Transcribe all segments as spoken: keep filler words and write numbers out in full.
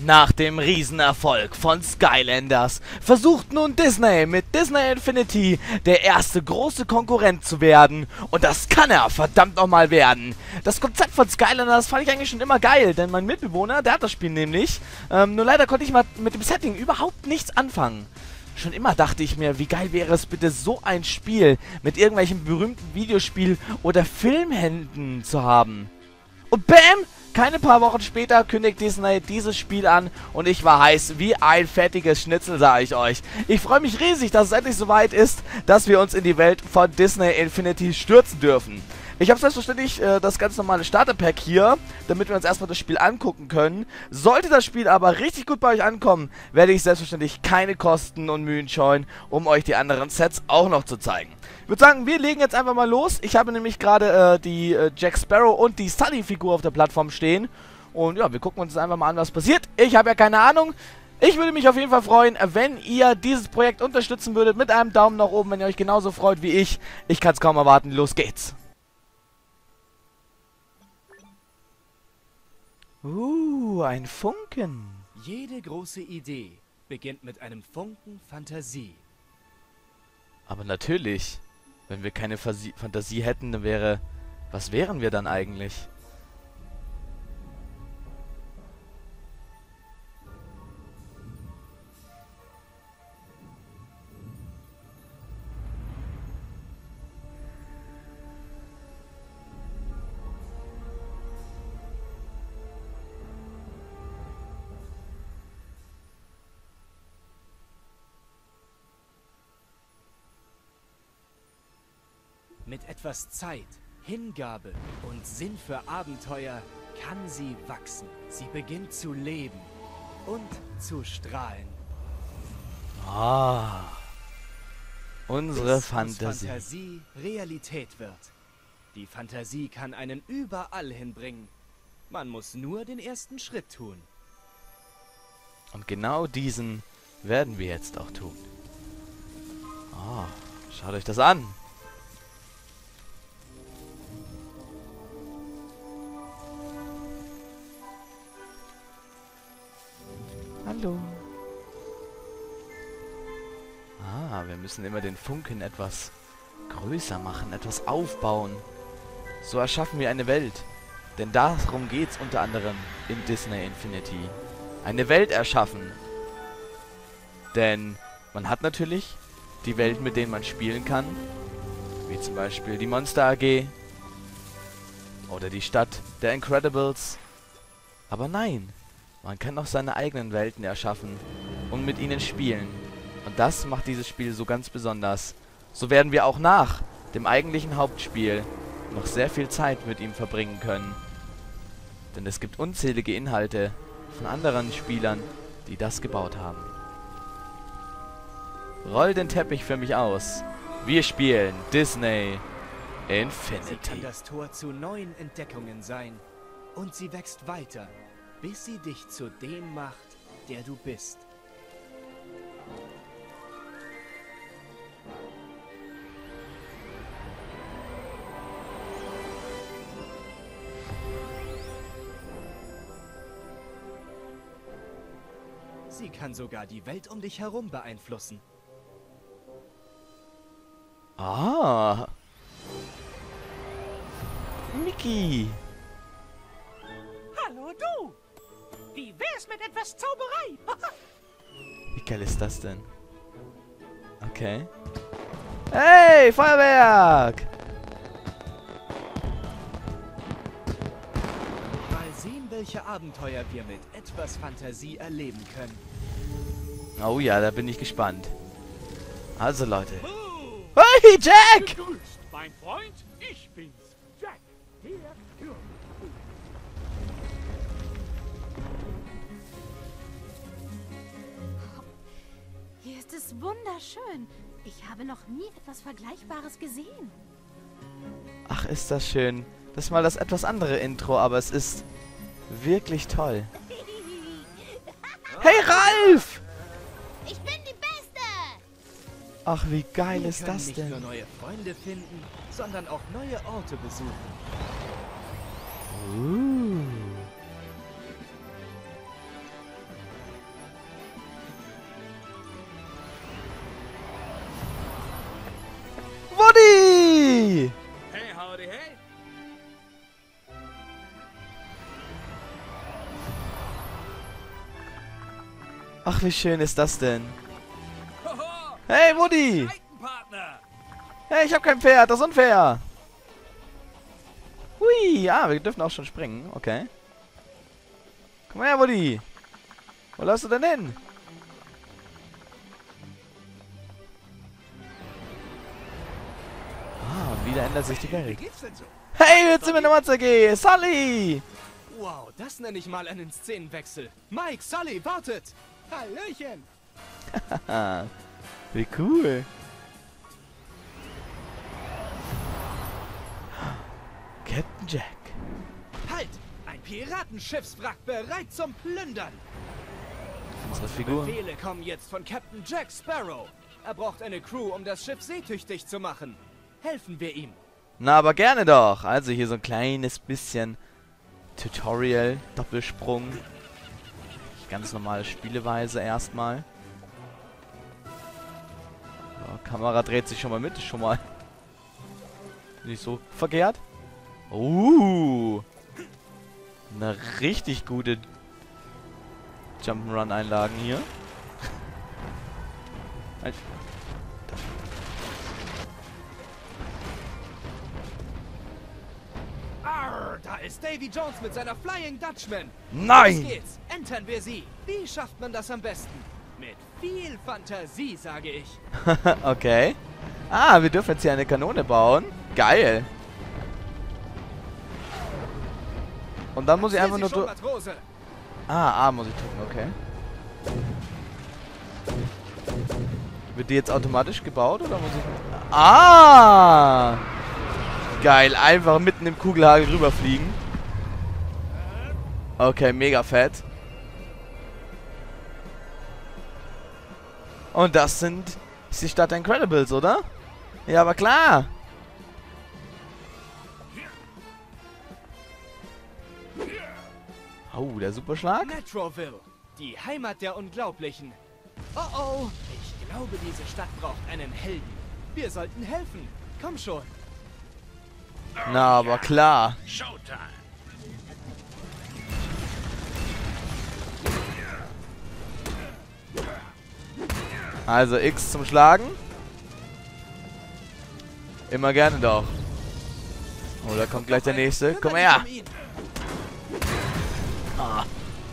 Nach dem Riesenerfolg von Skylanders versucht nun Disney mit Disney Infinity der erste große Konkurrent zu werden. Und das kann er verdammt nochmal werden. Das Konzept von Skylanders fand ich eigentlich schon immer geil, denn mein Mitbewohner, der hat das Spiel nämlich. Ähm, nur leider konnte ich mal mit dem Setting überhaupt nichts anfangen. Schon immer dachte ich mir, wie geil wäre es bitte, so ein Spiel mit irgendwelchen berühmten Videospiel- oder Filmhelden zu haben. Und bam! Keine paar Wochen später kündigt Disney dieses Spiel an und ich war heiß wie ein fettiges Schnitzel, sage ich euch. Ich freue mich riesig, dass es endlich soweit ist, dass wir uns in die Welt von Disney Infinity stürzen dürfen. Ich habe selbstverständlich äh, das ganz normale Starterpack hier, damit wir uns erstmal das Spiel angucken können. Sollte das Spiel aber richtig gut bei euch ankommen, werde ich selbstverständlich keine Kosten und Mühen scheuen, um euch die anderen Sets auch noch zu zeigen. Ich würde sagen, wir legen jetzt einfach mal los. Ich habe nämlich gerade äh, die äh, Jack Sparrow und die Sully-Figur auf der Plattform stehen. Und ja, wir gucken uns jetzt einfach mal an, was passiert. Ich habe ja keine Ahnung. Ich würde mich auf jeden Fall freuen, wenn ihr dieses Projekt unterstützen würdet mit einem Daumen nach oben, wenn ihr euch genauso freut wie ich. Ich kann es kaum erwarten. Los geht's. Uh, ein Funken. Jede große Idee beginnt mit einem Funken Fantasie. Aber natürlich, wenn wir keine Fasi- Fantasie hätten, dann wäre... Was wären wir dann eigentlich? Mit etwas Zeit, Hingabe und Sinn für Abenteuer kann sie wachsen. Sie beginnt zu leben und zu strahlen. Ah, unsere Fantasie. Bis Fantasie Realität wird. Die Fantasie kann einen überall hinbringen. Man muss nur den ersten Schritt tun. Und genau diesen werden wir jetzt auch tun. Ah, schaut euch das an. Hallo. Ah, wir müssen immer den Funken etwas größer machen, etwas aufbauen. So erschaffen wir eine Welt. Denn darum geht's unter anderem in Disney Infinity. Eine Welt erschaffen. Denn man hat natürlich die Welt, mit denen man spielen kann. Wie zum Beispiel die Monster A G. Oder die Stadt der Incredibles. Aber nein. Man kann auch seine eigenen Welten erschaffen und mit ihnen spielen. Und das macht dieses Spiel so ganz besonders. So werden wir auch nach dem eigentlichen Hauptspiel noch sehr viel Zeit mit ihm verbringen können. Denn es gibt unzählige Inhalte von anderen Spielern, die das gebaut haben. Roll den Teppich für mich aus. Wir spielen Disney Infinity. Sie kann das Tor zu neuen Entdeckungen sein. Und sie wächst weiter. Bis sie dich zu dem macht, der du bist. Sie kann sogar die Welt um dich herum beeinflussen. Ah! Mickey! Hallo du! Wie wär's mit etwas Zauberei? Wie geil ist das denn? Okay. Hey, Feuerwerk! Mal sehen, welche Abenteuer wir mit etwas Fantasie erleben können. Oh ja, da bin ich gespannt. Also Leute. Oh. Hey, Jack! Gegrüßt, mein Freund. Ich bin's, Jack, der Türme. Das ist wunderschön. Ich habe noch nie etwas Vergleichbares gesehen. Ach, ist das schön. Das ist mal das etwas andere Intro, aber es ist wirklich toll. Hey, Ralf! Ich bin die Beste! Ach, wie geil ist das denn? Wir können nicht nur neue Freunde finden, sondern auch neue Orte besuchen. Uh. Howdy! Hey, howdy, hey! Ach, wie schön ist das denn? Hey, Woody! Hey, ich hab kein Pferd, das ist unfair! Hui, ah, wir dürfen auch schon springen, okay. Komm her, Woody! Wo läufst du denn hin? Ah, und wieder ändert sich die Welt. Hey, jetzt sind wir in der Monster A G! Sully! Wow, das nenne ich mal einen Szenenwechsel. Mike, Sully, wartet! Hallöchen! Haha, wie cool! Captain Jack. Halt! Ein Piratenschiffswrack bereit zum Plündern! Unsere Figuren. Befehle kommen jetzt von Captain Jack Sparrow. Er braucht eine Crew, um das Schiff seetüchtig zu machen. Helfen wir ihm. Na, aber gerne doch. Also hier so ein kleines bisschen Tutorial, Doppelsprung. Ganz normale Spieleweise erstmal. Ja, Kamera dreht sich schon mal mit, ist schon mal nicht so verkehrt. Uh, eine richtig gute Jump'n'Run-Einlagen hier. Arr, da ist Davy Jones mit seiner Flying Dutchman. Nein! Los geht's, entern wir sie. Wie schafft man das am besten? Mit viel Fantasie, sage ich. Okay. Ah, wir dürfen jetzt hier eine Kanone bauen. Geil. Und dann muss ich einfach nur durch... Ah, A muss ich drücken, okay. Wird die jetzt automatisch gebaut oder muss ich... Ah! Geil, einfach mitten im Kugelhagel rüberfliegen. Okay, mega fett. Und das sind... ist die Stadt der Incredibles, oder? Ja, aber klar! Oh, der Superschlag? Metroville, die Heimat der Unglaublichen. Oh oh, ich glaube, diese Stadt braucht einen Helden. Wir sollten helfen. Komm schon. Na, aber klar. Showtime. Also X zum Schlagen. Immer gerne doch. Oh, da kommt gleich der nächste. Komm her.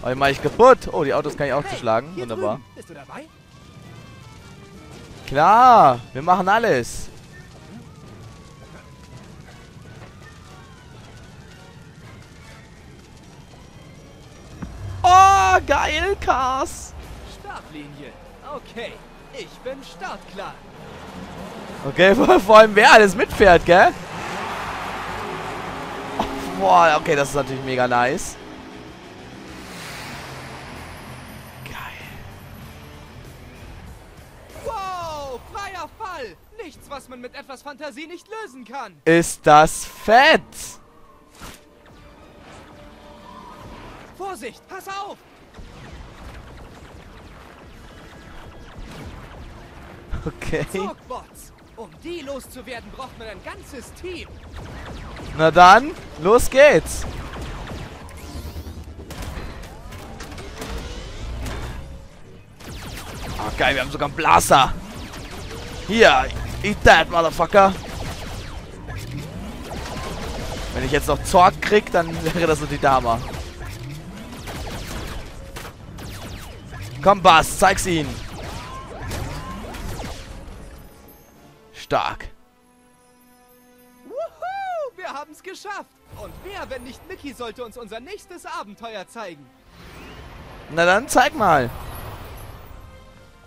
Oh, den mach ich kaputt. Oh, die Autos kann ich auch hey, zuschlagen. Wunderbar. Bist du dabei? Klar, wir machen alles. Oh, geil, Cars. Startlinie. Okay, ich bin startklar. Okay, vor allem wer alles mitfährt, gell? Oh, boah, okay, das ist natürlich mega nice. Nichts, was man mit etwas Fantasie nicht lösen kann. Ist das fett? Vorsicht, pass auf! Okay. Zugbots. Um die loszuwerden, braucht man ein ganzes Team. Na dann, los geht's. Ah, geil, wir haben sogar einen Blaster. Hier, eat that, Motherfucker. Wenn ich jetzt noch Zorg krieg, dann wäre das so die Dame. Komm, Bass, zeig's ihnen. Stark. Wuhu, wir haben's geschafft. Und wer, wenn nicht Mickey, sollte uns unser nächstes Abenteuer zeigen? Na dann, zeig mal.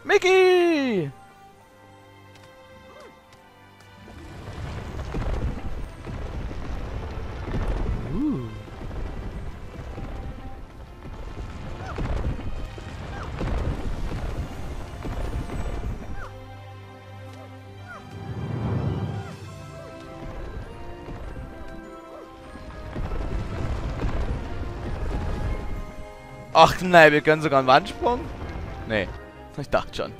Mickey! Ach nein, wir können sogar einen Wandsprung? Nee, ich dachte schon.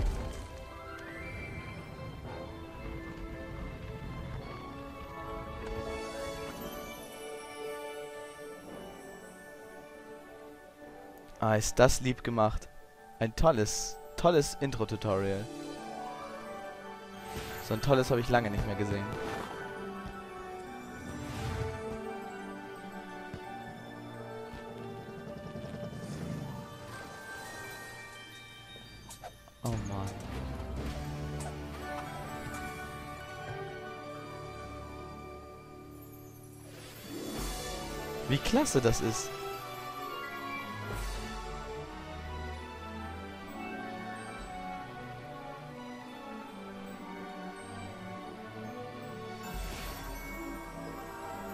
Ah, ist das lieb gemacht. Ein tolles, tolles Intro-Tutorial. So ein tolles habe ich lange nicht mehr gesehen. Oh Mann. Wie klasse das ist.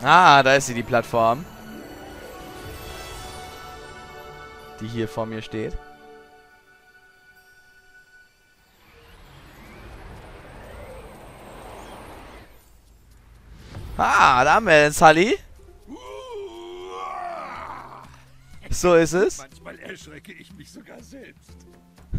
Ah, da ist sie, die Plattform. Die hier vor mir steht. Ah, da haben wir den Sully. So ist es. Manchmal erschrecke ich mich sogar selbst.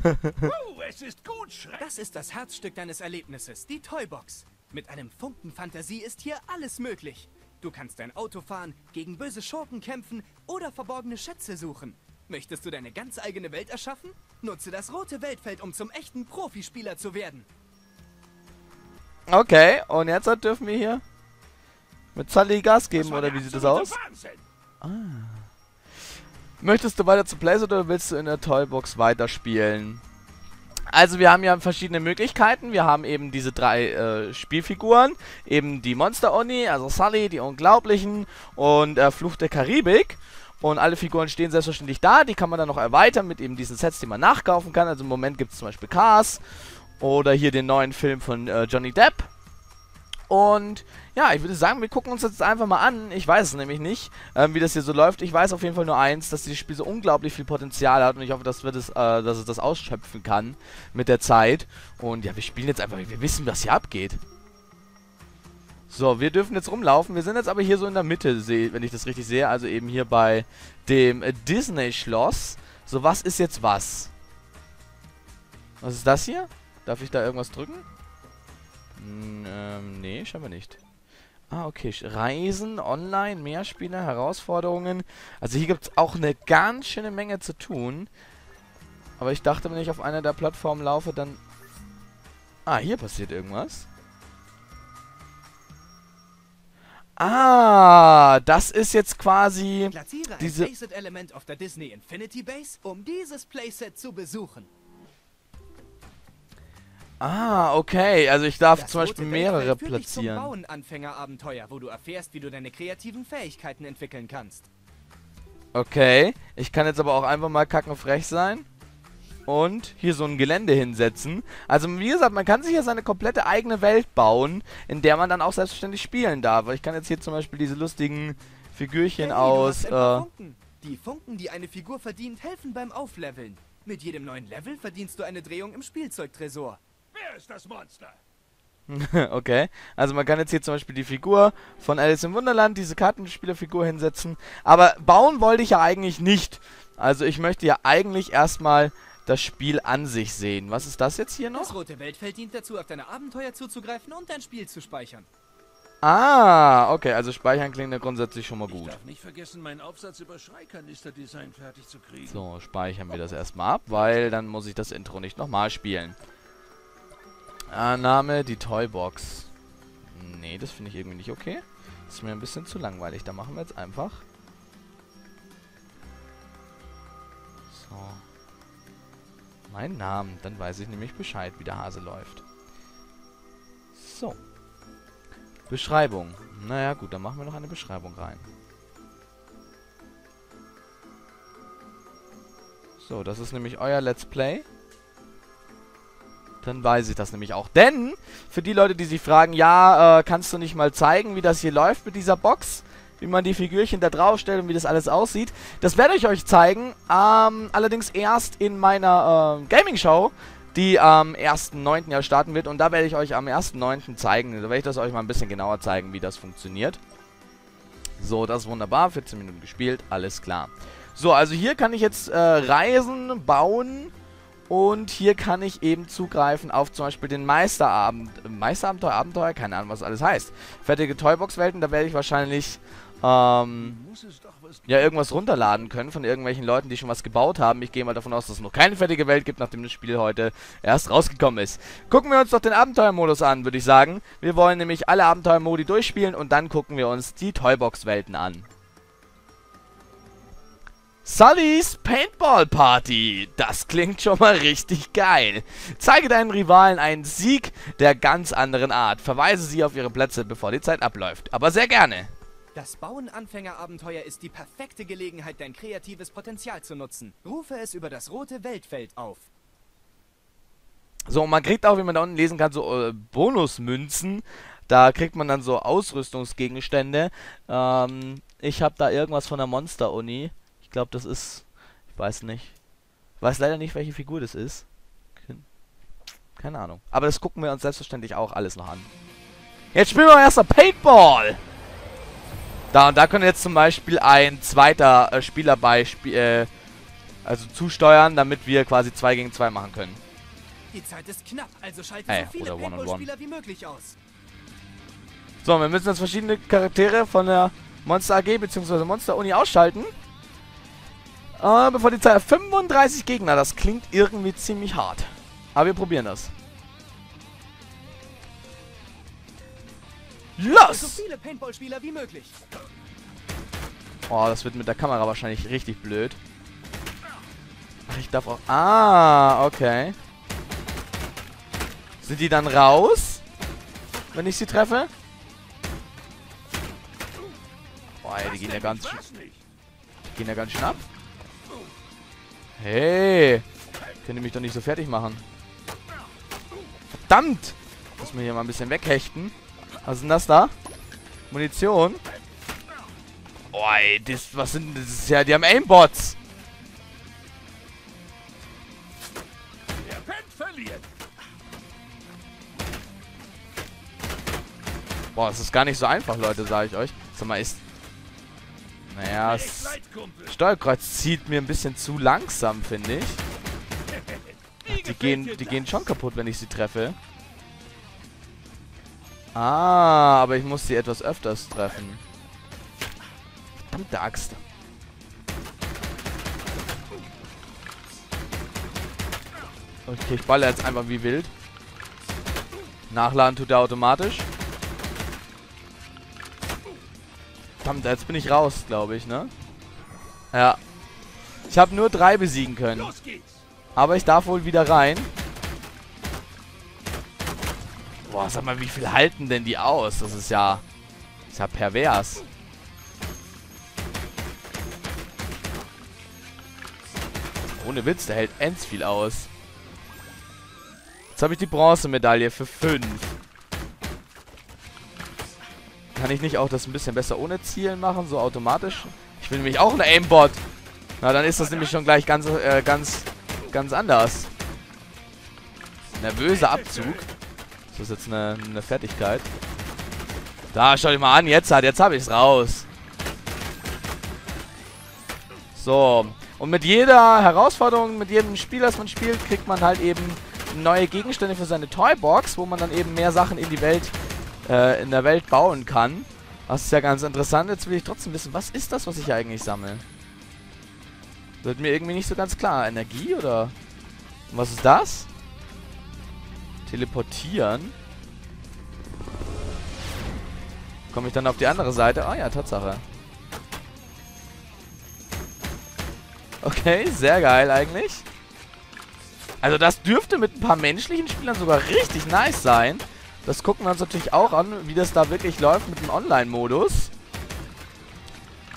Oh, es ist gut, Schreck. Das ist das Herzstück deines Erlebnisses, die Toybox. Mit einem Funken Fantasie ist hier alles möglich. Du kannst dein Auto fahren, gegen böse Schurken kämpfen oder verborgene Schätze suchen. Möchtest du deine ganz eigene Welt erschaffen? Nutze das rote Weltfeld, um zum echten Profispieler zu werden. Okay, und jetzt dürfen wir hier mit Sully Gas geben, oder wie sieht das aus? Ah. Möchtest du weiter zu Plays oder willst du in der Toybox weiterspielen? Also wir haben ja verschiedene Möglichkeiten. Wir haben eben diese drei äh, Spielfiguren. Eben die Monster Uni, also Sully, die Unglaublichen und äh, Fluch der Karibik. Und alle Figuren stehen selbstverständlich da. Die kann man dann noch erweitern mit eben diesen Sets, die man nachkaufen kann. Also im Moment gibt es zum Beispiel Cars oder hier den neuen Film von äh, Johnny Depp. Und ja, ich würde sagen, wir gucken uns das jetzt einfach mal an. Ich weiß es nämlich nicht, ähm, wie das hier so läuft. Ich weiß auf jeden Fall nur eins, dass dieses Spiel so unglaublich viel Potenzial hat. Und ich hoffe, dass, wir das, äh, dass es das ausschöpfen kann mit der Zeit. Und ja, wir spielen jetzt einfach, wir wissen, was hier abgeht. So, wir dürfen jetzt rumlaufen. Wir sind jetzt aber hier so in der Mitte, wenn ich das richtig sehe. Also eben hier bei dem Disney-Schloss. So, was ist jetzt was? Was ist das hier? Darf ich da irgendwas drücken? Ähm, nee, scheinbar nicht. Ah, okay. Reisen, Online, Mehrspieler, Herausforderungen. Also hier gibt es auch eine ganz schöne Menge zu tun. Aber ich dachte, wenn ich auf einer der Plattformen laufe, dann... Ah, hier passiert irgendwas. Ah, das ist jetzt quasi... Platziere ein Playset-Element auf der Disney Infinity Base, um dieses Playset zu besuchen. Ah, okay. Also ich darf zum Beispiel mehrere platzieren. Das ist ein Bauenanfängerabenteuer, wo du erfährst, wie du deine kreativen Fähigkeiten entwickeln kannst. Okay. Ich kann jetzt aber auch einfach mal kackenfrech sein und hier so ein Gelände hinsetzen. Also wie gesagt, man kann sich ja seine komplette eigene Welt bauen, in der man dann auch selbstständig spielen darf. Ich kann jetzt hier zum Beispiel diese lustigen Figürchen aus... Äh, die Funken, die eine Figur verdient, helfen beim Aufleveln. Mit jedem neuen Level verdienst du eine Drehung im Spielzeugtresor. Wer ist das Monster? Okay, also man kann jetzt hier zum Beispiel die Figur von Alice im Wunderland, diese Kartenspielerfigur hinsetzen. Aber bauen wollte ich ja eigentlich nicht. Also ich möchte ja eigentlich erstmal das Spiel an sich sehen. Was ist das jetzt hier noch? Das rote Weltfeld dient dazu, auf deine Abenteuer zuzugreifen und dein Spiel zu speichern. Ah, okay, also speichern klingt ja grundsätzlich schon mal gut. Ich darf nicht vergessen, meinen Aufsatz über Schreikanister-Design fertig zu kriegen. So, speichern wir das erstmal ab, weil dann muss ich das Intro nicht nochmal spielen. Ah, Name, die Toybox. Nee, das finde ich irgendwie nicht okay. Das ist mir ein bisschen zu langweilig. Da machen wir jetzt einfach. So. Mein Namen. Dann weiß ich nämlich Bescheid, wie der Hase läuft. So. Beschreibung. Naja, gut, dann machen wir noch eine Beschreibung rein. So, das ist nämlich euer Let's Play. Dann weiß ich das nämlich auch. Denn, für die Leute, die sich fragen, ja, äh, kannst du nicht mal zeigen, wie das hier läuft mit dieser Box? Wie man die Figürchen da drauf stellt und wie das alles aussieht. Das werde ich euch zeigen. Ähm, allerdings erst in meiner äh, Gaming-Show, die am ersten neunten ja starten wird. Und da werde ich euch am ersten neunten zeigen. Da werde ich das euch mal ein bisschen genauer zeigen, wie das funktioniert. So, das ist wunderbar. vierzehn Minuten gespielt, alles klar. So, also hier kann ich jetzt äh, reisen, bauen... Und hier kann ich eben zugreifen auf zum Beispiel den Meisterabend... Meisterabenteuer, Abenteuer, keine Ahnung, was alles heißt. Fertige Toybox-Welten, da werde ich wahrscheinlich ähm, ja, irgendwas runterladen können von irgendwelchen Leuten, die schon was gebaut haben. Ich gehe mal davon aus, dass es noch keine fertige Welt gibt, nachdem das Spiel heute erst rausgekommen ist. Gucken wir uns doch den Abenteuermodus an, würde ich sagen. Wir wollen nämlich alle Abenteuermodi durchspielen und dann gucken wir uns die Toybox-Welten an. Sullys Paintball Party. Das klingt schon mal richtig geil. Zeige deinen Rivalen einen Sieg der ganz anderen Art. Verweise sie auf ihre Plätze, bevor die Zeit abläuft. Aber sehr gerne. Das Bauen-Anfänger-Abenteuer ist die perfekte Gelegenheit, dein kreatives Potenzial zu nutzen. Rufe es über das rote Weltfeld auf. So, und man kriegt auch, wie man da unten lesen kann, so äh, Bonusmünzen. Da kriegt man dann so Ausrüstungsgegenstände. Ähm, ich habe da irgendwas von der Monster Uni. Ich glaube, das ist... Ich weiß nicht. Ich weiß leider nicht, welche Figur das ist. Keine Ahnung. Aber das gucken wir uns selbstverständlich auch alles noch an. Jetzt spielen wir erstmal Paintball! Da und da können jetzt zum Beispiel ein zweiter äh, Spieler bei... Sp äh, also zusteuern, damit wir quasi zwei gegen zwei machen können. Die Zeit ist knapp, also schalten äh, so viele Paintball-Spieler wie möglich aus. So, wir müssen jetzt verschiedene Charaktere von der Monster A G bzw. Monster Uni ausschalten. Uh, bevor die Zeit... fünfunddreißig Gegner, das klingt irgendwie ziemlich hart. Aber wir probieren das. Los! So viele Paintball-Spieler wie möglich. Oh, das wird mit der Kamera wahrscheinlich richtig blöd. Ach, ich darf auch... Ah, okay. Sind die dann raus? Wenn ich sie treffe? Boah, ey, die gehen ja ganz... Die gehen ja ganz schön ab. Hey, könnt ihr mich doch nicht so fertig machen. Verdammt! Muss mir hier mal ein bisschen weghechten. Was ist denn das da? Munition. Oh, ey, das, was sind denn das? Ja, die haben Aimbots. Der Penn verliert. Boah, es ist gar nicht so einfach, Leute, sage ich euch. Sag mal, ist... Naja, das Steuerkreuz zieht mir ein bisschen zu langsam, finde ich. Ach, die gehen, die gehen schon kaputt, wenn ich sie treffe. Ah, aber ich muss sie etwas öfters treffen. Verdammte Axt. Okay, ich baller jetzt einfach wie wild. Nachladen tut er automatisch. Verdammt, jetzt bin ich raus, glaube ich, ne? Ja. Ich habe nur drei besiegen können. Aber ich darf wohl wieder rein. Boah, sag mal, wie viel halten denn die aus? Das ist ja... Das ist ja pervers. Ohne Witz, der hält ends viel aus. Jetzt habe ich die Bronzemedaille für fünf. Kann ich nicht auch das ein bisschen besser ohne Zielen machen, so automatisch? Ich will nämlich auch eine Aimbot. Na, dann ist das nämlich schon gleich ganz, äh, ganz, ganz anders. Nervöser Abzug. Das ist jetzt eine, eine Fertigkeit. Da, schau dich mal an, jetzt hat, jetzt habe ich es raus. So. Und mit jeder Herausforderung, mit jedem Spiel, das man spielt, kriegt man halt eben neue Gegenstände für seine Toybox, wo man dann eben mehr Sachen in die Welt... in der Welt bauen kann. Das ist ja ganz interessant. Jetzt will ich trotzdem wissen, was ist das, was ich eigentlich sammle? Wird mir irgendwie nicht so ganz klar. Energie oder... Was ist das? Teleportieren. Komme ich dann auf die andere Seite? Ah ja, Tatsache. Okay, sehr geil eigentlich. Also das dürfte mit ein paar menschlichen Spielern sogar richtig nice sein. Das gucken wir uns natürlich auch an, wie das da wirklich läuft mit dem Online-Modus.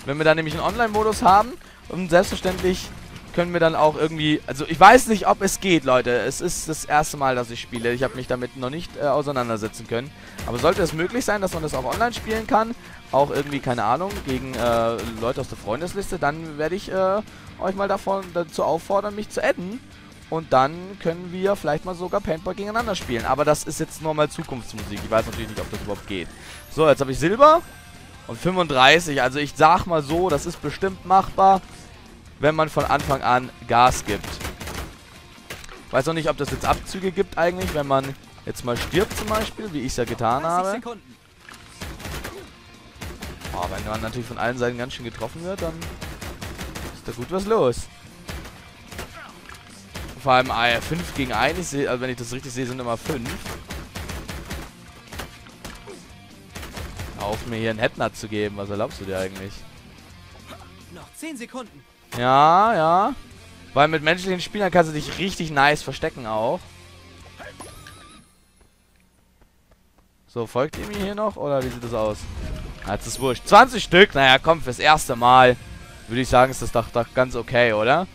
Wenn wir da nämlich einen Online-Modus haben, und selbstverständlich können wir dann auch irgendwie... Also ich weiß nicht, ob es geht, Leute. Es ist das erste Mal, dass ich spiele. Ich habe mich damit noch nicht äh, auseinandersetzen können. Aber sollte es möglich sein, dass man das auch online spielen kann, auch irgendwie, keine Ahnung, gegen äh, Leute aus der Freundesliste, dann werde ich äh, euch mal davon, dazu auffordern, mich zu adden. Und dann können wir vielleicht mal sogar Paintball gegeneinander spielen. Aber das ist jetzt nur mal Zukunftsmusik. Ich weiß natürlich nicht, ob das überhaupt geht. So, jetzt habe ich Silber und fünfunddreißig. Also ich sag mal so, das ist bestimmt machbar, wenn man von Anfang an Gas gibt. Weiß noch nicht, ob das jetzt Abzüge gibt eigentlich, wenn man jetzt mal stirbt zum Beispiel, wie ich es ja getan habe. Oh, wenn man natürlich von allen Seiten ganz schön getroffen wird, dann ist da gut was los. Vor allem ah, fünf gegen eins, ich sehe, also wenn ich das richtig sehe, sind immer fünf. Auf mir hier einen Headnut zu geben, was erlaubst du dir eigentlich? Noch zehn Sekunden. Ja, ja. Weil mit menschlichen Spielern kannst du dich richtig nice verstecken auch. So, folgt ihr mir hier noch oder wie sieht das aus? Na, jetzt ist wurscht. zwanzig Stück, naja, komm, fürs erste Mal würde ich sagen, ist das doch, doch ganz okay, oder?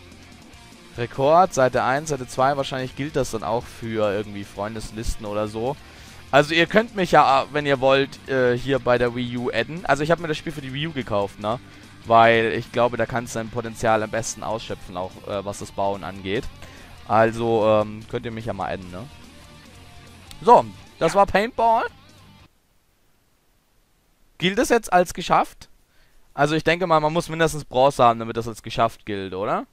Rekord, Seite eins, Seite zwei, wahrscheinlich gilt das dann auch für irgendwie Freundeslisten oder so. Also ihr könnt mich ja, wenn ihr wollt, äh, hier bei der Wii U adden. Also ich habe mir das Spiel für die Wii U gekauft, ne? Weil ich glaube, da kannst du dein Potenzial am besten ausschöpfen, auch äh, was das Bauen angeht. Also ähm, könnt ihr mich ja mal adden, ne? So, das war Paintball. Gilt das jetzt als geschafft? Also ich denke mal, man muss mindestens Bronze haben, damit das als geschafft gilt, oder?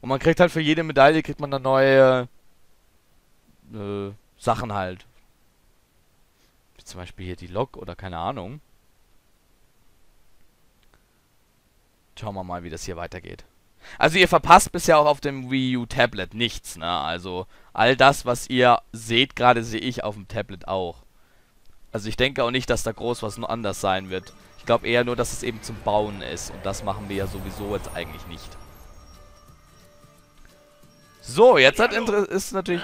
Und man kriegt halt für jede Medaille, kriegt man dann neue äh, Sachen halt. Wie zum Beispiel hier die Lok oder keine Ahnung. Schauen wir mal, wie das hier weitergeht. Also ihr verpasst bisher auch auf dem Wii U Tablet nichts, ne? Also all das, was ihr seht, gerade sehe ich auf dem Tablet auch. Also ich denke auch nicht, dass da groß was noch anders sein wird. Ich glaube eher nur, dass es eben zum Bauen ist. Und das machen wir ja sowieso jetzt eigentlich nicht. So, jetzt hat Inter ist natürlich...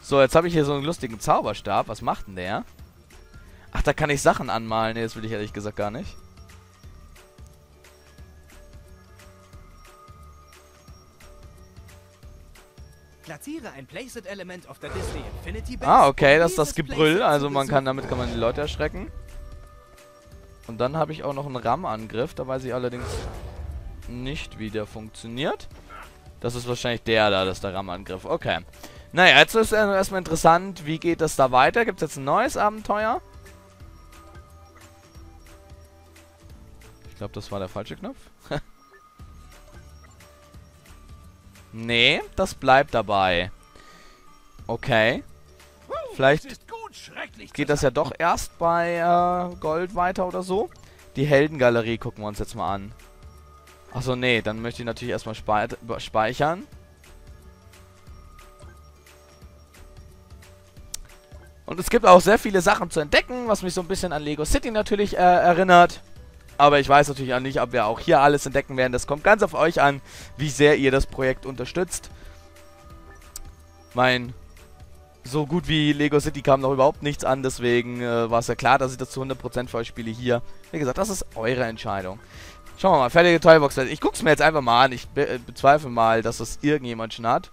So, jetzt habe ich hier so einen lustigen Zauberstab. Was macht denn der? Ach, da kann ich Sachen anmalen. Ne, das will ich ehrlich gesagt gar nicht. Platziere ein Playset-Element auf der Disney Infinity Base. Ah, okay, das ist das Gebrüll. Also man kann, damit kann man die Leute erschrecken. Und dann habe ich auch noch einen RAM-Angriff. Da weiß ich allerdings nicht, wie der funktioniert. Das ist wahrscheinlich der da, das ist der RAM-Angriff. Okay. Naja, jetzt ist erstmal interessant, wie geht das da weiter? Gibt es jetzt ein neues Abenteuer? Ich glaube, das war der falsche Knopf. Nee, das bleibt dabei. Okay. Vielleicht geht das ja doch erst bei äh, Gold weiter oder so. Die Heldengalerie gucken wir uns jetzt mal an. Achso, nee, dann möchte ich natürlich erstmal speichern. Und es gibt auch sehr viele Sachen zu entdecken, was mich so ein bisschen an Lego City natürlich äh, erinnert. Aber ich weiß natürlich auch nicht, ob wir auch hier alles entdecken werden. Das kommt ganz auf euch an, wie sehr ihr das Projekt unterstützt. Mein, so gut wie Lego City kam noch überhaupt nichts an, deswegen äh, war es ja klar, dass ich das zu hundert Prozent für euch spiele hier. Wie gesagt, das ist eure Entscheidung. Schauen wir mal, fertige Toybox. Ich guck's mir jetzt einfach mal an. Ich be äh, bezweifle mal, dass das irgendjemand schon hat.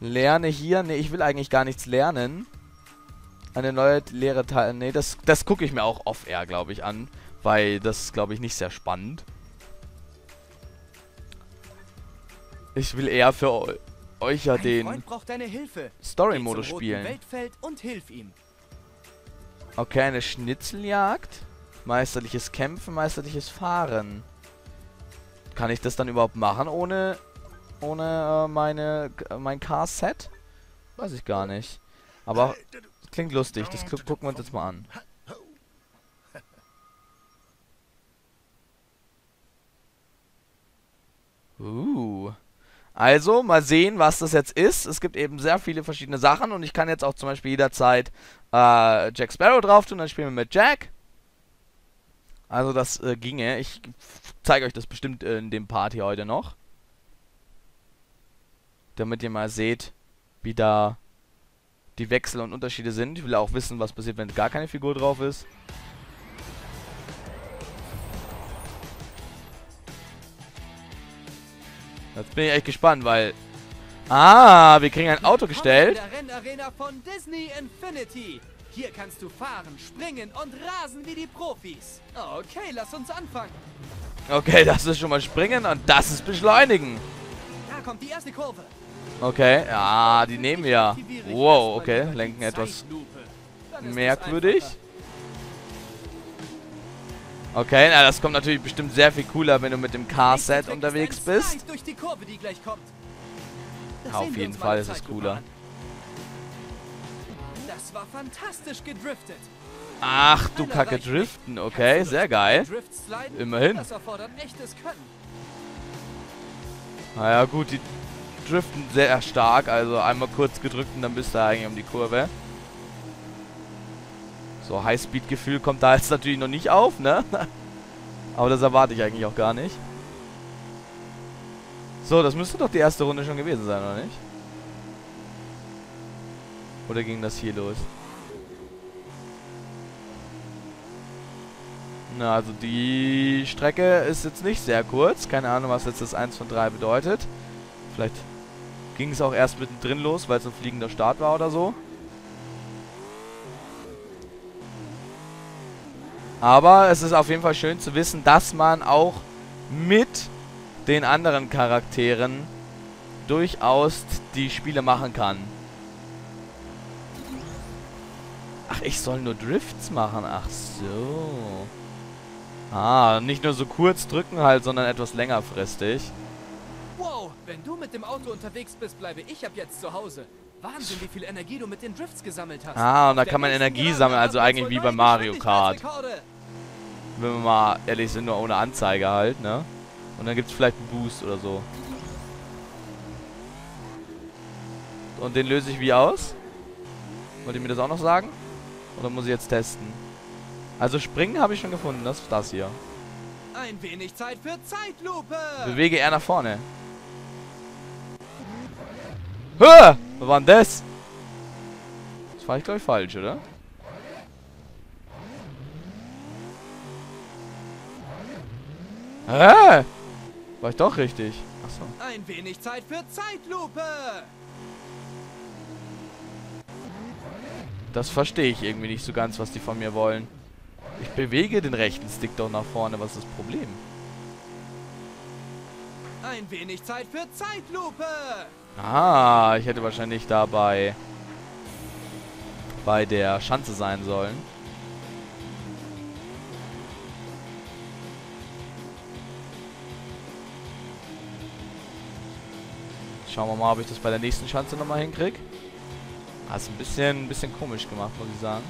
Lerne hier. Ne, ich will eigentlich gar nichts lernen. Eine neue leere Teil. Ne, das, das gucke ich mir auch off-air, glaube ich, an. Weil das ist, glaube ich, nicht sehr spannend. Ich will eher für euch ja den Story-Modus spielen. Okay, eine Schnitzeljagd. Meisterliches Kämpfen, meisterliches Fahren. Kann ich das dann überhaupt machen ohne, ohne äh, meine, äh, mein Car-Set? Weiß ich gar nicht. Aber... Klingt lustig, das gucken wir uns jetzt mal an. Uh. Also, mal sehen, was das jetzt ist. Es gibt eben sehr viele verschiedene Sachen und ich kann jetzt auch zum Beispiel jederzeit äh, Jack Sparrow drauf tun, dann spielen wir mit Jack. Also das äh, ginge. Ich zeige euch das bestimmt äh, in dem Part hier heute noch. Damit ihr mal seht, wie da... die Wechsel und Unterschiede sind. Ich will auch wissen, was passiert, wenn gar keine Figur drauf ist. Jetzt bin ich echt gespannt, weil... Ah, wir kriegen ein Auto gestellt. In der Rennarena von Disney Infinity. Hier kannst du fahren, springen und rasen wie die Profis. Okay, lass uns anfangen. Okay, das ist schon mal springen und das ist beschleunigen. Da kommt die erste Kurve. Okay, ja, die nehmen wir ja. Wow, okay, lenken etwas merkwürdig. Okay, na, das kommt natürlich bestimmt sehr viel cooler, wenn du mit dem Car-Set unterwegs bist. Auf jeden Fall ist es cooler. Das Das war fantastisch gedriftet. Ach du Kacke, driften, okay, sehr geil. Immerhin. Das erfordert echtes Können. Naja gut, die driften sehr stark, also einmal kurz gedrückt und dann bist du eigentlich um die Kurve. So, Highspeed-Gefühl kommt da jetzt natürlich noch nicht auf, ne? Aber das erwarte ich eigentlich auch gar nicht. So, das müsste doch die erste Runde schon gewesen sein, oder nicht? Oder ging das hier los? Na, also die Strecke ist jetzt nicht sehr kurz. Keine Ahnung, was jetzt das eins von drei bedeutet. Vielleicht ging es auch erst mittendrin los, weil es ein fliegender Start war oder so. Aber es ist auf jeden Fall schön zu wissen, dass man auch mit den anderen Charakteren durchaus die Spiele machen kann. Ach, ich soll nur Drifts machen. Ach so. Ah, nicht nur so kurz drücken halt, sondern etwas längerfristig. Wow, wenn du mit dem Auto unterwegs bist, bleibe ich ab jetzt zu Hause. Wahnsinn, wie viel Energie du mit den Drifts gesammelt hast. Ah, und da kann man Energie sammeln, also eigentlich wie bei Mario Kart. Wenn wir mal ehrlich sind, nur ohne Anzeige halt, ne? Und dann gibt es vielleicht einen Boost oder so. Und den löse ich wie aus? Wollt ihr mir das auch noch sagen? Oder muss ich jetzt testen? Also springen habe ich schon gefunden, das ist das hier. Ein wenig Zeit für Zeitlupe. Bewege er nach vorne. Hö! Was war denn das? Das war ich glaube ich falsch, oder? Hä? War ich doch richtig. Achso. Ein wenig Zeit für Zeitlupe. Das verstehe ich irgendwie nicht so ganz, was die von mir wollen. Ich bewege den rechten Stick doch nach vorne. Was ist das Problem? Ein wenig Zeit für Zeitlupe. Ah, ich hätte wahrscheinlich dabei bei der Schanze sein sollen. Schauen wir mal, ob ich das bei der nächsten Schanze nochmal hinkriege. Hast ein bisschen, ein bisschen komisch gemacht, muss ich sagen.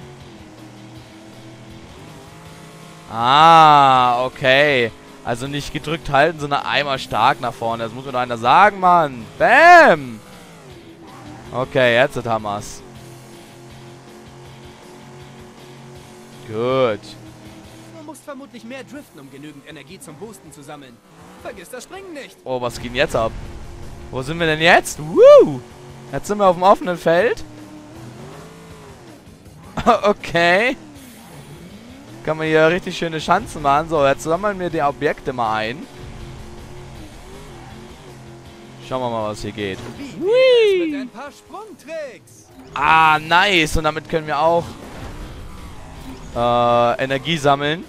Ah, okay. Also nicht gedrückt halten, sondern einmal stark nach vorne. Das muss mir doch einer sagen, Mann. Bam! Okay, jetzt hat Hamas. Gut. Du musst vermutlich mehr driften, um genügend Energie zum Boosten zu sammeln. Vergiss das Springen nicht. Oh, was geht denn jetzt ab? Wo sind wir denn jetzt? Woo! Jetzt sind wir auf dem offenen Feld. Okay. Kann man hier richtig schöne Schanzen machen. So, jetzt sammeln wir die Objekte mal ein. Schauen wir mal, was hier geht. Wie mit ein paar Sprungtricks. Ah, nice. Und damit können wir auch äh, Energie sammeln.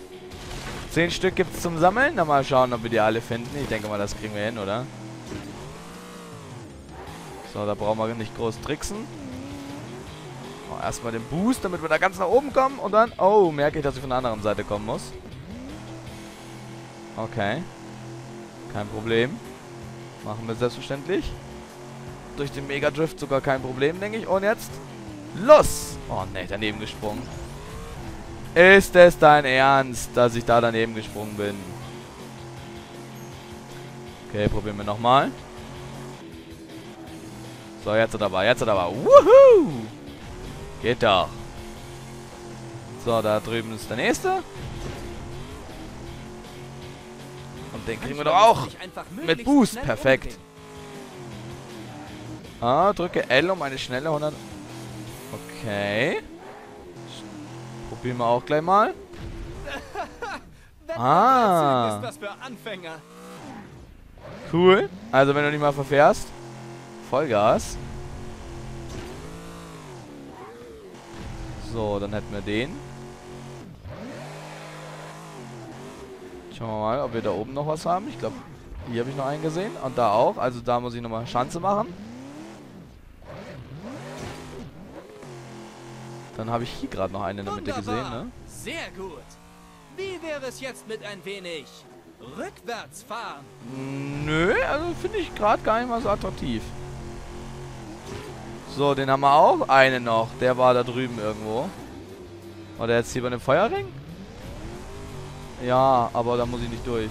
Zehn Stück gibt es zum Sammeln. Na, mal schauen, ob wir die alle finden. Ich denke mal, das kriegen wir hin, oder? So, da brauchen wir nicht groß tricksen. Oh, erstmal den Boost, damit wir da ganz nach oben kommen. Und dann... Oh, merke ich, dass ich von der anderen Seite kommen muss. Okay. Kein Problem. Machen wir selbstverständlich. Durch den Mega-Drift sogar kein Problem, denke ich. Und jetzt... Los! Oh, ne, daneben gesprungen. Ist es dein Ernst, dass ich da daneben gesprungen bin? Okay, probieren wir nochmal. So, jetzt hat er aber, jetzt hat er aber. Wuhu! Geht doch. So, da drüben ist der nächste. Und den kriegen wir doch auch. Mit Boost. Perfekt. Ah, drücke L um eine schnelle hundert. Okay. Probieren wir auch gleich mal. Ah. Cool. Also, wenn du nicht mal verfährst. Vollgas. So, dann hätten wir den. Schauen wir mal, ob wir da oben noch was haben. Ich glaube, hier habe ich noch einen gesehen. Und da auch. Also da muss ich nochmal Schanze machen. Dann habe ich hier gerade noch einen in der Mitte gesehen, ne? Sehr gut. Wie wäre es jetzt mit ein wenig rückwärts fahren? Nö, also finde ich gerade gar nicht mal so attraktiv. So, den haben wir auch. Einen noch. Der war da drüben irgendwo. War der jetzt hier bei dem Feuerring? Ja, aber da muss ich nicht durch.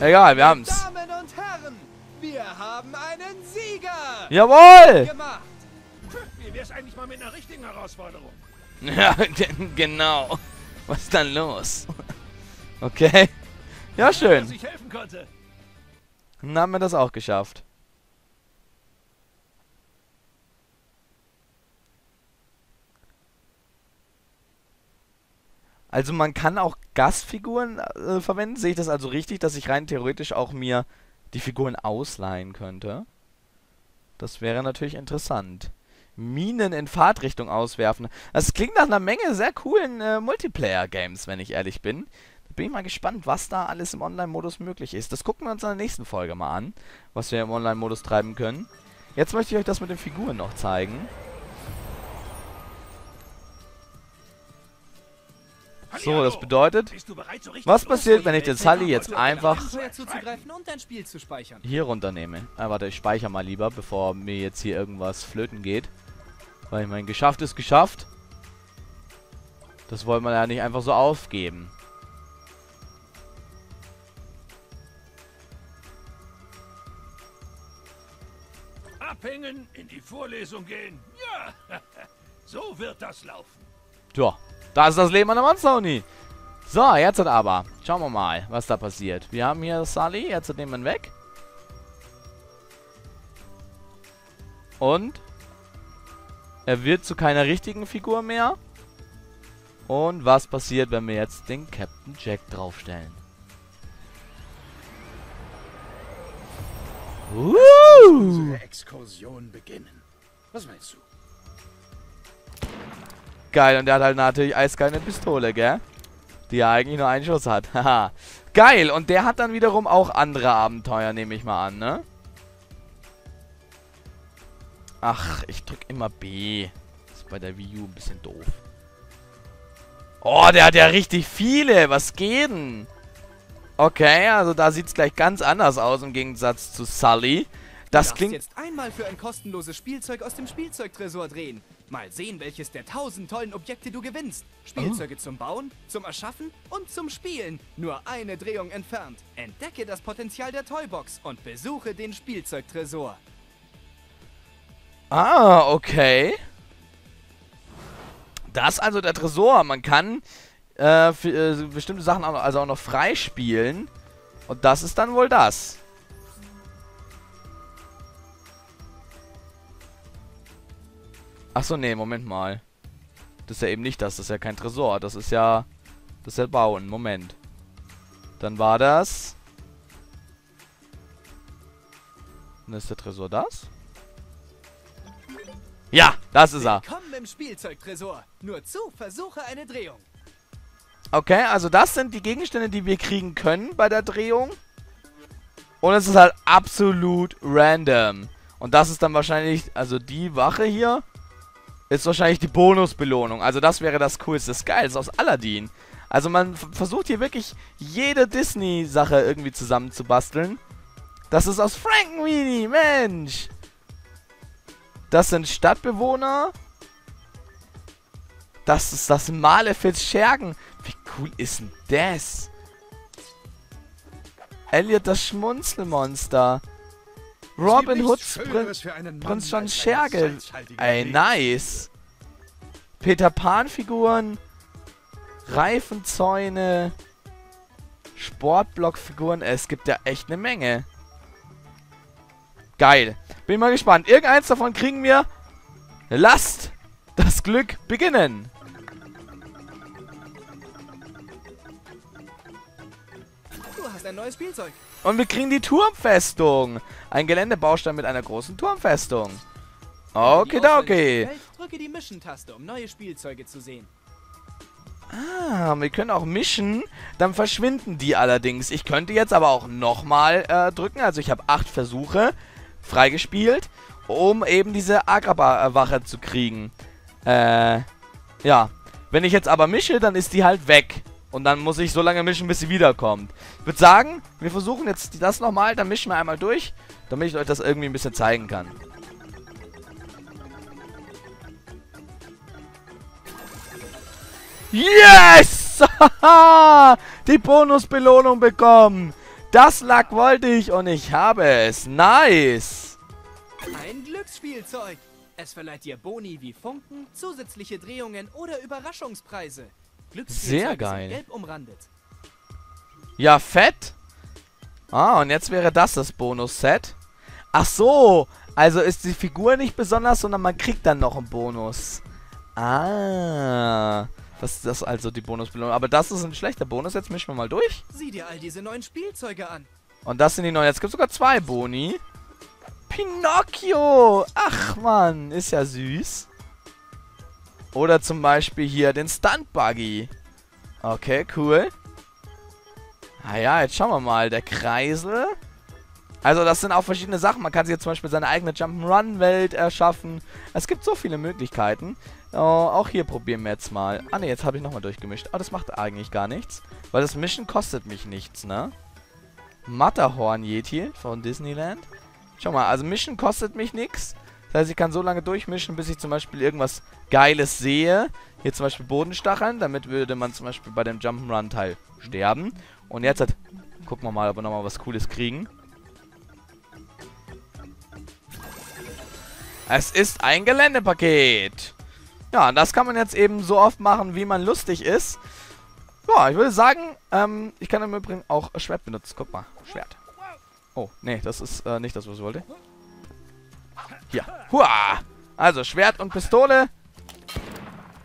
Egal, wir haben's. Damen und Herren, wir haben einen Sieger! Jawohl! Gemacht. Wie wär's eigentlich mal mit einer richtigen Herausforderung? Ja, genau. Was ist dann los? Okay. Ja, schön. Ich helfen konnte. Dann haben wir das auch geschafft. Also man kann auch Gastfiguren äh, verwenden. Sehe ich das also richtig, dass ich rein theoretisch auch mir die Figuren ausleihen könnte? Das wäre natürlich interessant. Minen in Fahrtrichtung auswerfen. Das klingt nach einer Menge sehr coolen äh, Multiplayer-Games, wenn ich ehrlich bin. Da bin ich mal gespannt, was da alles im Online-Modus möglich ist. Das gucken wir uns in der nächsten Folge mal an, was wir im Online-Modus treiben können. Jetzt möchte ich euch das mit den Figuren noch zeigen. So, das bedeutet, was passiert, wenn ich den Sully jetzt einfach hier runternehme? Ah, warte, ich speichere mal lieber, bevor mir jetzt hier irgendwas flöten geht. Weil ich mein, geschafft ist geschafft. Das wollen wir ja nicht einfach so aufgeben. Abhängen, in die Vorlesung gehen. Ja, so wird das laufen. Tja. Da ist das Leben an der Monster Uni. So, jetzt hat aber. Schauen wir mal, was da passiert. Wir haben hier Sully. Jetzt nehmen wir ihn weg. Und er wird zu keiner richtigen Figur mehr. Und was passiert, wenn wir jetzt den Captain Jack draufstellen? Uh. Lass uns unsere Exkursion beginnen. Was meinst du? Geil, und der hat halt natürlich eiskalt eine Pistole, gell? Die ja eigentlich nur einen Schuss hat. Haha. Geil, und der hat dann wiederum auch andere Abenteuer, nehme ich mal an, ne? Ach, ich drück immer B. Das ist bei der Wii U ein bisschen doof. Oh, der hat ja richtig viele. Was geht denn? Okay, also da sieht es gleich ganz anders aus im Gegensatz zu Sully. Das klingt... Du darfst jetzt einmal für ein kostenloses Spielzeug aus dem Spielzeugtresor drehen. Mal sehen, welches der tausend tollen Objekte du gewinnst. Spielzeuge oh. zum Bauen, zum Erschaffen und zum Spielen. Nur eine Drehung entfernt. Entdecke das Potenzial der Toybox und besuche den Spielzeugtresor. Ah, okay. Das ist also der Tresor. Man kann äh, für, äh, bestimmte Sachen auch noch, also auch noch freispielen. Und das ist dann wohl das. Achso, nee, Moment mal. Das ist ja eben nicht das, das ist ja kein Tresor. Das ist ja... Das ist ja Bauen, Moment. Dann war das... Dann ist der Tresor das? Ja, das ist er. Willkommen im Spielzeugtresor. Nur zu, versuche eine Drehung. Okay, also das sind die Gegenstände, die wir kriegen können bei der Drehung. Und es ist halt absolut random. Und das ist dann wahrscheinlich... Also die Wache hier... Ist wahrscheinlich die Bonusbelohnung. Also das wäre das Coolste. Das ist geil. Das ist aus Aladdin. Also man versucht hier wirklich jede Disney-Sache irgendwie zusammenzubasteln. Das ist aus Frankenweenie. Mensch. Das sind Stadtbewohner. Das ist das Malefiz Schergen. Wie cool ist denn das? Elliot, das Schmunzelmonster. Robin Hood, Prinz John Scherge. Ey, nice. Peter Pan-Figuren. Reifenzäune. Sportblock-Figuren. Es gibt ja echt eine Menge. Geil. Bin mal gespannt. Irgendeins davon kriegen wir. Lasst das Glück beginnen. Du hast ein neues Spielzeug. Und wir kriegen die Turmfestung. Ein Geländebaustein mit einer großen Turmfestung. Okidoki. Drücke die Mischen-Taste, um neue Spielzeuge zu sehen. Ah, wir können auch mischen. Dann verschwinden die allerdings. Ich könnte jetzt aber auch nochmal äh, drücken. Also ich habe acht Versuche freigespielt, um eben diese Agrabah-Wache zu kriegen. Äh, ja. Wenn ich jetzt aber mische, dann ist die halt weg. Und dann muss ich so lange mischen, bis sie wiederkommt. Ich würde sagen, wir versuchen jetzt das nochmal. Dann mischen wir einmal durch, damit ich euch das irgendwie ein bisschen zeigen kann. Yes! Die Bonusbelohnung bekommen. Das Lack wollte ich und ich habe es. Nice. Ein Glücksspielzeug. Es verleiht dir Boni wie Funken, zusätzliche Drehungen oder Überraschungspreise. Sehr geil. Gelb umrandet. Ja, fett. Ah, und jetzt wäre das das Bonus-Set. Ach so, also ist die Figur nicht besonders, sondern man kriegt dann noch einen Bonus. Ah, das ist also die Bonusbelohnung. Aber das ist ein schlechter Bonus, jetzt mischen wir mal durch. Sieh dir all diese neuen Spielzeuge an. Und das sind die neuen, jetzt gibt es sogar zwei Boni. Pinocchio, ach man, ist ja süß. Oder zum Beispiel hier den Stunt-Buggy. Okay, cool. Ah ja, jetzt schauen wir mal. Der Kreisel. Also das sind auch verschiedene Sachen. Man kann sich jetzt zum Beispiel seine eigene Jump'n'Run-Welt erschaffen. Es gibt so viele Möglichkeiten. Oh, auch hier probieren wir jetzt mal. Ah ne, jetzt habe ich nochmal durchgemischt. Aber das macht eigentlich gar nichts. Weil das Mischen kostet mich nichts, ne? Matterhorn Yeti von Disneyland. Schau mal, also Mischen kostet mich nichts. Das heißt, ich kann so lange durchmischen, bis ich zum Beispiel irgendwas Geiles sehe. Hier zum Beispiel Bodenstacheln. Damit würde man zum Beispiel bei dem Jump'n'Run-Teil sterben. Und jetzt halt, gucken wir mal, ob wir nochmal was Cooles kriegen. Es ist ein Geländepaket. Ja, und das kann man jetzt eben so oft machen, wie man lustig ist. Ja, ich würde sagen, ähm, ich kann im Übrigen auch Schwert benutzen. Guck mal, Schwert. Oh, nee, das ist äh, nicht das, was ich wollte. Hier, hua! Also, Schwert und Pistole.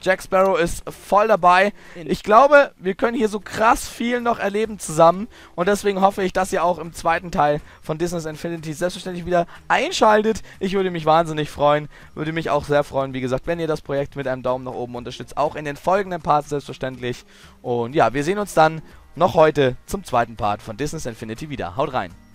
Jack Sparrow ist voll dabei. Ich glaube, wir können hier so krass viel noch erleben zusammen. Und deswegen hoffe ich, dass ihr auch im zweiten Teil von Disney's Infinity selbstverständlich wieder einschaltet. Ich würde mich wahnsinnig freuen. Würde mich auch sehr freuen, wie gesagt, wenn ihr das Projekt mit einem Daumen nach oben unterstützt. Auch in den folgenden Parts selbstverständlich. Und ja, wir sehen uns dann noch heute zum zweiten Part von Disney's Infinity wieder. Haut rein!